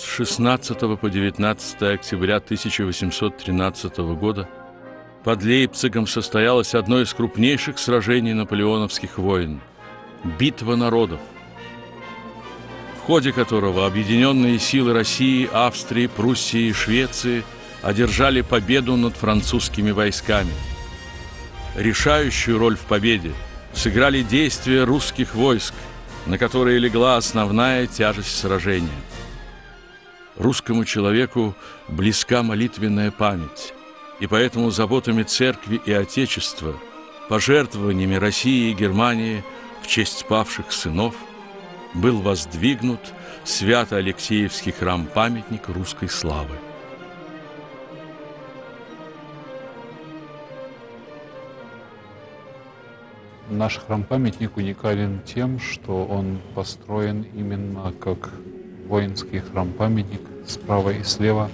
с 16 по 19 октября 1813 года под Лейпцигом состоялось одно из крупнейших сражений наполеоновских войн – Битва народов, в ходе которого объединенные силы России, Австрии, Пруссии и Швеции одержали победу над французскими войсками. Решающую роль в победе сыграли действия русских войск, на которые легла основная тяжесть сражения. Русскому человеку близка молитвенная память, и поэтому заботами церкви и Отечества, пожертвованиями России и Германии в честь павших сынов был воздвигнут Свято-Алексиевский храм-памятник русской славы. Наш храм-памятник уникален тем, что он построен именно как воинский храм-памятник. Справа и слева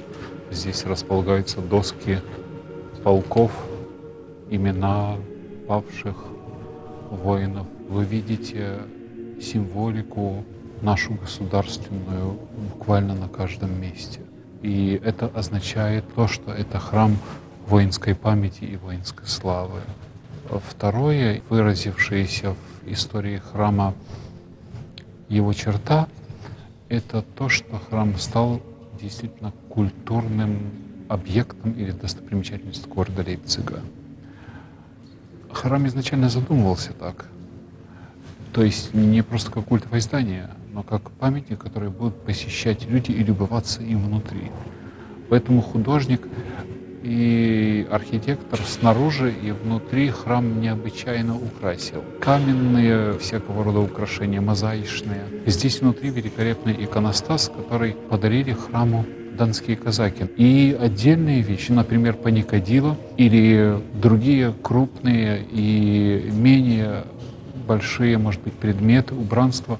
здесь располагаются доски полков, имена павших воинов. Вы видите символику нашу государственную буквально на каждом месте. И это означает то, что это храм воинской памяти и воинской славы. Второе, выразившееся в истории храма его черта, это то, что храм стал действительно культурным объектом или достопримечательностью города Лейпцига. Храм изначально задумывался так, то есть не просто как культовое здание, но как памятник, который будут посещать люди и любоваться им внутри. Поэтому художник и архитектор снаружи и внутри храм необычайно украсил. Каменные, всякого рода украшения, мозаичные. Здесь внутри великолепный иконостас, который подарили храму донские казаки. И отдельные вещи, например, паникадило или другие крупные и менее большие, может быть, предметы, убранства,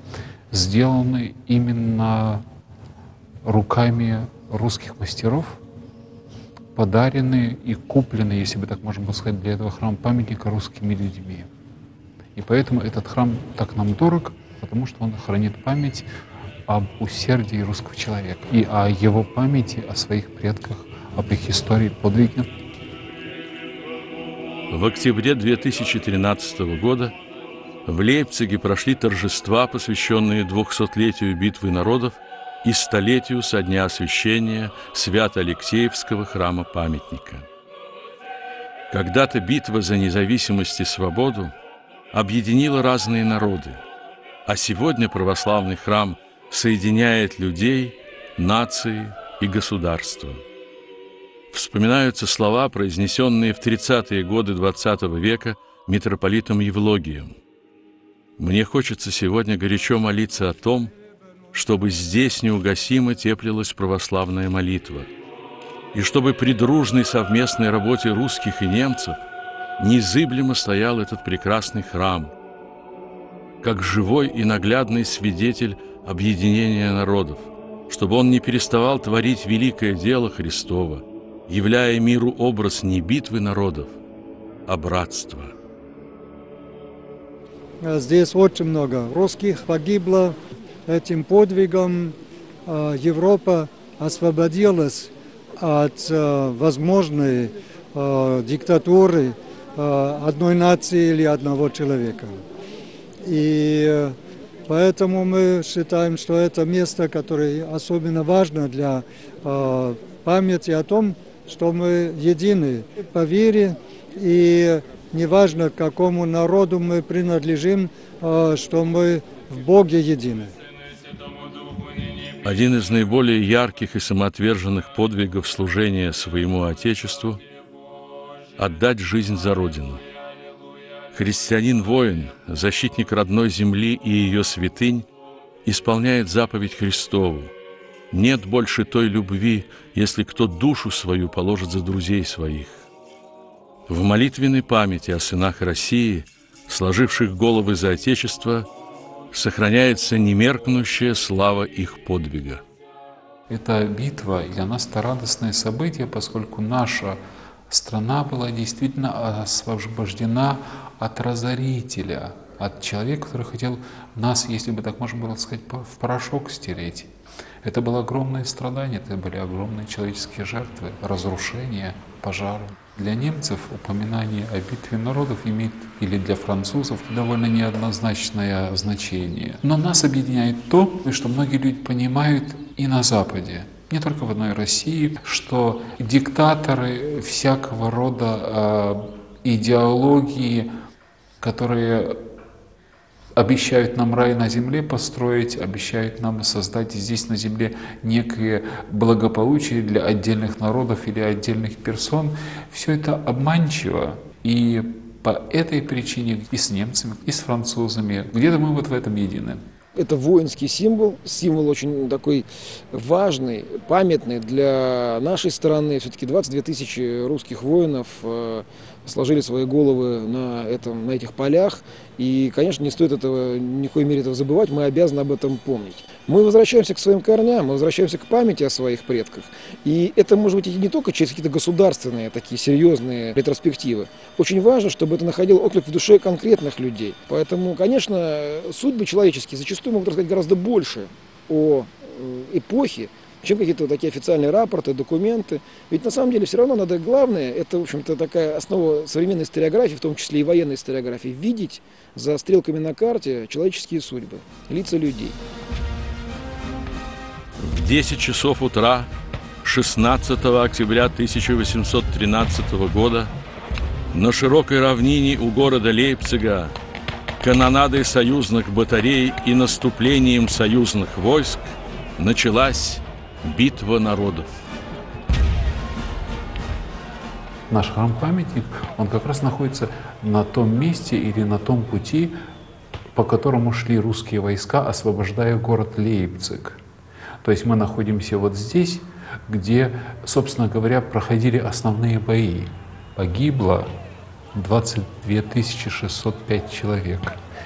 сделаны именно руками русских мастеров, подарены и куплены, если бы так можно было сказать, для этого храм-памятника русскими людьми. И поэтому этот храм так нам дорог, потому что он хранит память об усердии русского человека и о его памяти, о своих предках, об их истории, подвиге. В октябре 2013 года в Лейпциге прошли торжества, посвященные 200-летию Битвы народов и столетию со дня освящения Свято-Алексеевского храма-памятника. Когда-то битва за независимость и свободу объединила разные народы, а сегодня православный храм соединяет людей, нации и государства. Вспоминаются слова, произнесенные в 30-е годы XX века митрополитом Евлогием. «Мне хочется сегодня горячо молиться о том, чтобы здесь неугасимо теплилась православная молитва, и чтобы при дружной совместной работе русских и немцев незыблемо стоял этот прекрасный храм, как живой и наглядный свидетель объединения народов, чтобы он не переставал творить великое дело Христово, являя миру образ не битвы народов, а братства». Здесь очень много русских погибло. Этим подвигом Европа освободилась от возможной диктатуры одной нации или одного человека. И поэтому мы считаем, что это место, которое особенно важно для памяти о том, что мы едины по вере, и неважно, к какому народу мы принадлежим, что мы в Боге едины. Один из наиболее ярких и самоотверженных подвигов служения своему Отечеству – отдать жизнь за Родину. Христианин-воин, защитник родной земли и ее святынь, исполняет заповедь Христову. Нет больше той любви, если кто душу свою положит за друзей своих. В молитвенной памяти о сынах России, сложивших головы за Отечество, сохраняется немеркнущая слава их подвига. Эта битва для нас – это радостное событие, поскольку наша страна была действительно освобождена от разорителя, от человека, который хотел нас, если бы так можно было сказать, в порошок стереть. Это было огромное страдание, это были огромные человеческие жертвы, разрушения, пожары. Для немцев упоминание о битве народов имеет, или для французов, довольно неоднозначное значение. Но нас объединяет то, что многие люди понимают и на Западе, не только в одной России, что диктаторы всякого рода идеологии, которые обещают нам рай на земле построить, обещают нам создать здесь на земле некое благополучие для отдельных народов или отдельных персон. Все это обманчиво. И по этой причине и с немцами, и с французами где-то мы вот в этом едины. Это воинский символ, символ очень такой важный, памятный для нашей страны. Все-таки 22 тысячи русских воинов сложили свои головы на этих полях. И, конечно, не стоит этого, ни в коей мере этого забывать, мы обязаны об этом помнить. Мы возвращаемся к своим корням, мы возвращаемся к памяти о своих предках. И это, может быть, не только через какие-то государственные, такие серьезные ретроспективы. Очень важно, чтобы это находило отклик в душе конкретных людей. Поэтому, конечно, судьбы человеческие зачастую могут рассказать гораздо больше о эпохе, чем какие-то вот такие официальные рапорты, документы. Ведь на самом деле все равно надо, главное, это, в общем-то, такая основа современной историографии, в том числе и военной историографии, видеть за стрелками на карте человеческие судьбы, лица людей. В 10 часов утра 16 октября 1813 года на широкой равнине у города Лейпцига канонадой союзных батарей и наступлением союзных войск началась Битва народов. Наш храм-памятник, он как раз находится на том месте или на том пути, по которому шли русские войска, освобождая город Лейпциг. То есть мы находимся вот здесь, где, собственно говоря, проходили основные бои. Погибло 22 605 человек.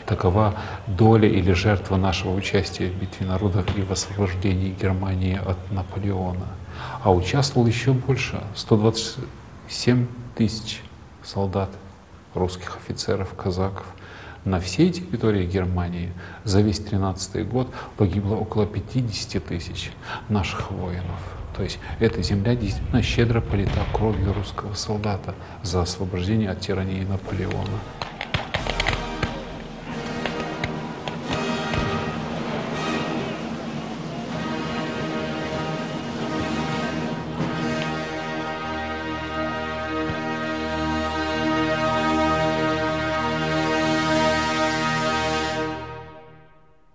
Такова доля или жертва нашего участия в битве народов и в освобождении Германии от Наполеона. А участвовал еще больше – 127 тысяч солдат, русских офицеров, казаков. На всей территории Германии за весь 13-й год погибло около 50 тысяч наших воинов. То есть эта земля действительно щедро полита кровью русского солдата за освобождение от тирании Наполеона.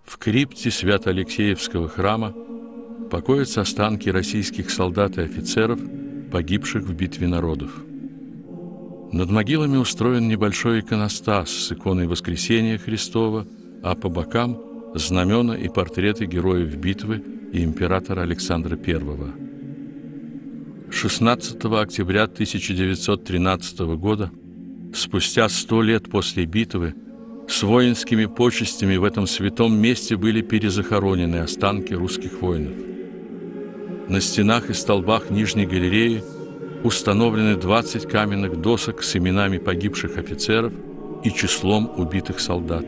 В крипте Свято-Алексиевского храма покоятся останки российских солдат и офицеров, погибших в битве народов. Над могилами устроен небольшой иконостас с иконой Воскресения Христова, а по бокам – знамена и портреты героев битвы и императора Александра I. 16 октября 1913 года, спустя 100 лет после битвы, с воинскими почестями в этом святом месте были перезахоронены останки русских воинов. На стенах и столбах нижней галереи установлены 20 каменных досок с именами погибших офицеров и числом убитых солдат.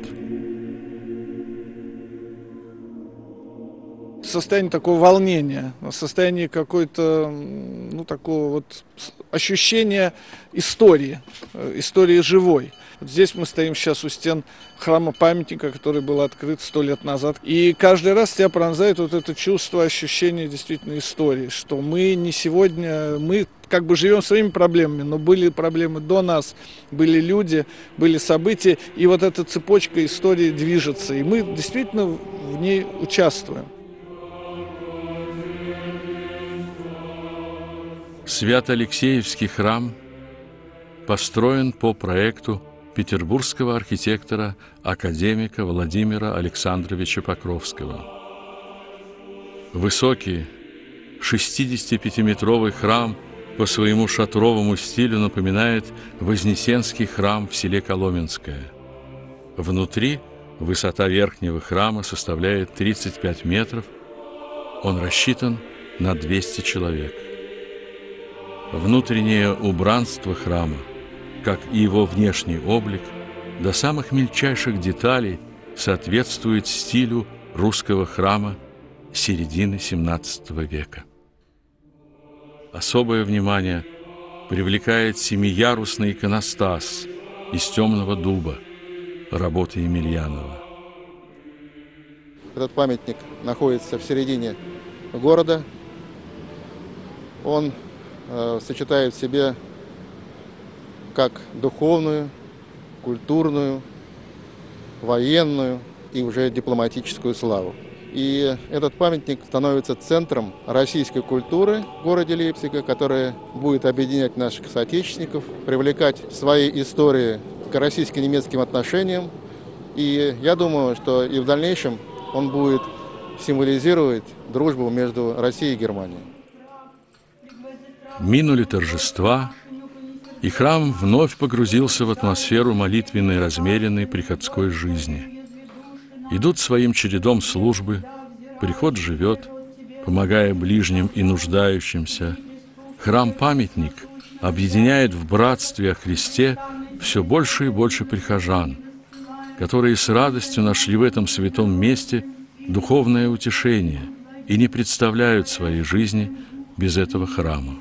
Состояние такого волнения, состояние какой-то, ну, такого вот ощущения истории, истории живой. Вот здесь мы стоим сейчас у стен храма-памятника, который был открыт 100 лет назад. И каждый раз тебя пронзает вот это чувство, ощущение действительно истории, что мы не сегодня, мы как бы живем своими проблемами, но были проблемы до нас, были люди, были события, и вот эта цепочка истории движется, и мы действительно в ней участвуем. Свято-Алексеевский храм построен по проекту петербургского архитектора, академика Владимира Александровича Покровского. Высокий 65-метровый храм по своему шатровому стилю напоминает Вознесенский храм в селе Коломенское. Внутри высота верхнего храма составляет 35 метров, он рассчитан на 200 человек. Внутреннее убранство храма, как и его внешний облик, до самых мельчайших деталей соответствует стилю русского храма середины XVII века. Особое внимание привлекает семиярусный иконостас из темного дуба работы Емельянова. Этот памятник находится в середине города. Он сочетает в себе как духовную, культурную, военную и уже дипломатическую славу. И этот памятник становится центром российской культуры в городе Лейпциге, которая будет объединять наших соотечественников, привлекать в своей истории к российско-немецким отношениям. И я думаю, что и в дальнейшем он будет символизировать дружбу между Россией и Германией. Минули торжества, и храм вновь погрузился в атмосферу молитвенной, размеренной приходской жизни. Идут своим чередом службы, приход живет, помогая ближним и нуждающимся. Храм-памятник объединяет в братстве о Христе все больше и больше прихожан, которые с радостью нашли в этом святом месте духовное утешение и не представляют своей жизни без этого храма.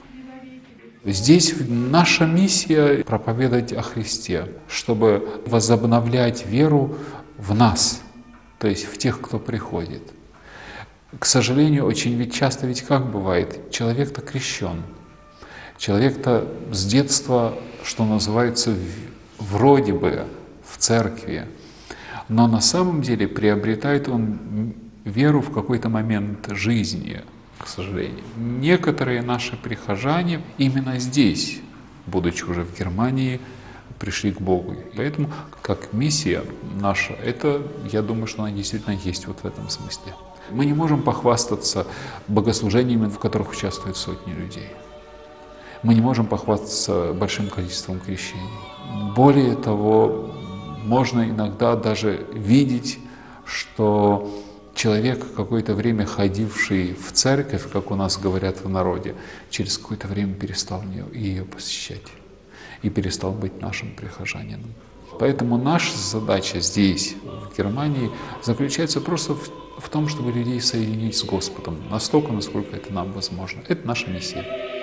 Здесь наша миссия – проповедовать о Христе, чтобы возобновлять веру в нас, то есть в тех, кто приходит. К сожалению, очень часто как бывает, человек-то крещен, человек-то с детства, что называется, вроде бы в церкви, но на самом деле приобретает он веру в какой-то момент жизни, к сожалению. Некоторые наши прихожане именно здесь, будучи уже в Германии, пришли к Богу. Поэтому, как миссия наша, это, я думаю, что она действительно есть вот в этом смысле. Мы не можем похвастаться богослужениями, в которых участвуют сотни людей. Мы не можем похвастаться большим количеством крещений. Более того, можно иногда даже видеть, что человек, какое-то время ходивший в церковь, как у нас говорят в народе, через какое-то время перестал ее посещать и перестал быть нашим прихожанином. Поэтому наша задача здесь, в Германии, заключается просто в том, чтобы людей соединить с Господом, настолько, насколько это нам возможно. Это наша миссия.